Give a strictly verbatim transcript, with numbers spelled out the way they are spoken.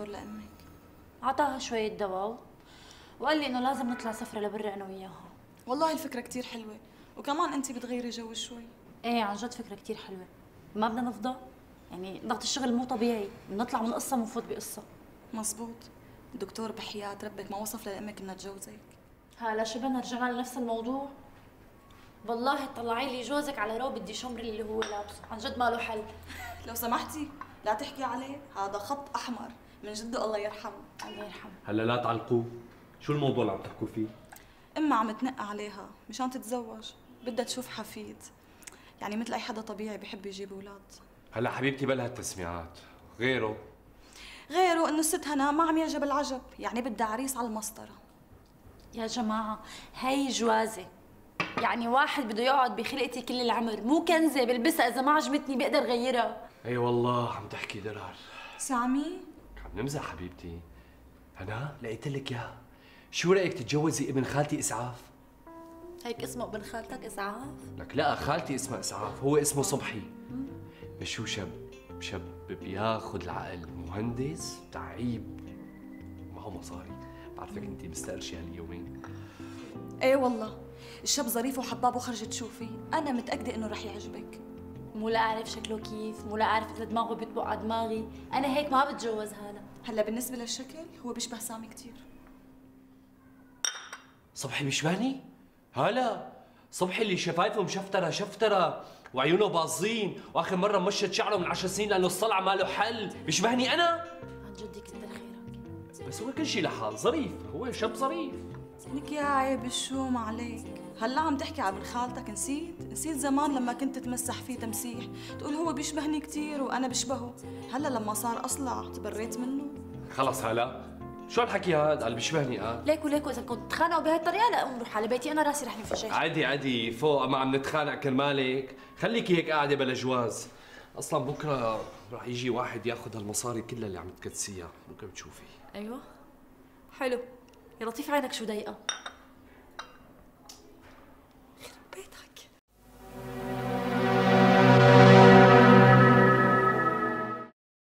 الدكتور لأمك؟ عطاها شوية دواء وقال لي إنه لازم نطلع سفرة لبرا أنا وياها. والله الفكرة كتير حلوة، وكمان أنت بتغيري جو شوي. إيه عن جد فكرة كتير حلوة، ما بدنا نفضى، يعني ضغط الشغل مو طبيعي، بنطلع من قصة بنفوت بقصة. مظبوط، الدكتور بحياة ربك ما وصف لأمك إنها تجوزك. هلا شبنا رجعنا لنفس الموضوع؟ والله طلعي لي جوزك على روبدي شمر اللي هو لابسه، عن جد ما له حل. لو سمحتي لا تحكي عليه، هذا خط احمر من جده الله يرحمه. الله يرحمه. هلا لا تعلقوه، شو الموضوع اللي عم تحكوا فيه؟ امها عم تنق عليها مشان تتزوج، بدها تشوف حفيد، يعني مثل اي حدا طبيعي بحب يجيب اولاد. هلا حبيبتي بلا هالتسميعات، غيره غيره انه الست هنا ما عم يعجب العجب، يعني بدها عريس على المسطره. يا جماعه هي جوازه، يعني واحد بده يقعد بخلقتي كل العمر، مو كنزه بلبسها اذا ما عجبتني بقدر غيرها. اي أيوة والله عم تحكي درار. سامي عم نمزح حبيبتي، انا لقيت لك اياها. شو رايك تتجوزي ابن خالتي اسعاف؟ هيك اسمه ابن خالتك اسعاف؟ لك لا، خالتي اسمها اسعاف، هو اسمه صبحي. بس شو شب شب بياخذ العقل، مهندس تعيب، معه مصاري، بعرفك انت مستقرشه هاليومين. اي أيوة والله الشاب ظريف وحباب وخرجت تشوفيه، أنا متأكدة إنه رح يعجبك. مو لا أعرف شكله كيف، مو لا أعرف إذا دماغه بيطبق على دماغي، أنا هيك ما بتجوز هلا. هلا بالنسبة للشكل هو بيشبه سامي كثير. صبحي بيشبهني؟ هلا صبحي اللي شفايفه مشفترة شفترة وعيونه باظين، وآخر مرة مشت شعره من عشر سنين لأنه الصلع ما له حل، بيشبهني أنا؟ عن جد يكتر خيرك. بس هو كل شيء لحال، ظريف، هو شاب ظريف. لك يا عيب الشوم عليك، هلا عم تحكي على ابن خالتك نسيت؟ نسيت زمان لما كنت تمسح فيه تمسيح، تقول هو بيشبهني كثير وأنا بشبهه، هلا لما صار أصلع تبريت منه؟ خلص هلا، شو هالحكي هذا؟ قال بيشبهني اه؟ ليكو ليكو إذا كنت تتخانقوا بهالطريقة لا نروح على بيتي، أنا راسي رح ينفجر. عادي عادي فوق ما عم نتخانق كرمالك، خليكي هيك قاعدة بلا جواز، أصلاً بكره رح يجي واحد ياخذ هالمصاري كلها اللي عم تكدسيها، بكره بتشوفي. أيوه حلو، يا لطيف عينك شو ضيقة.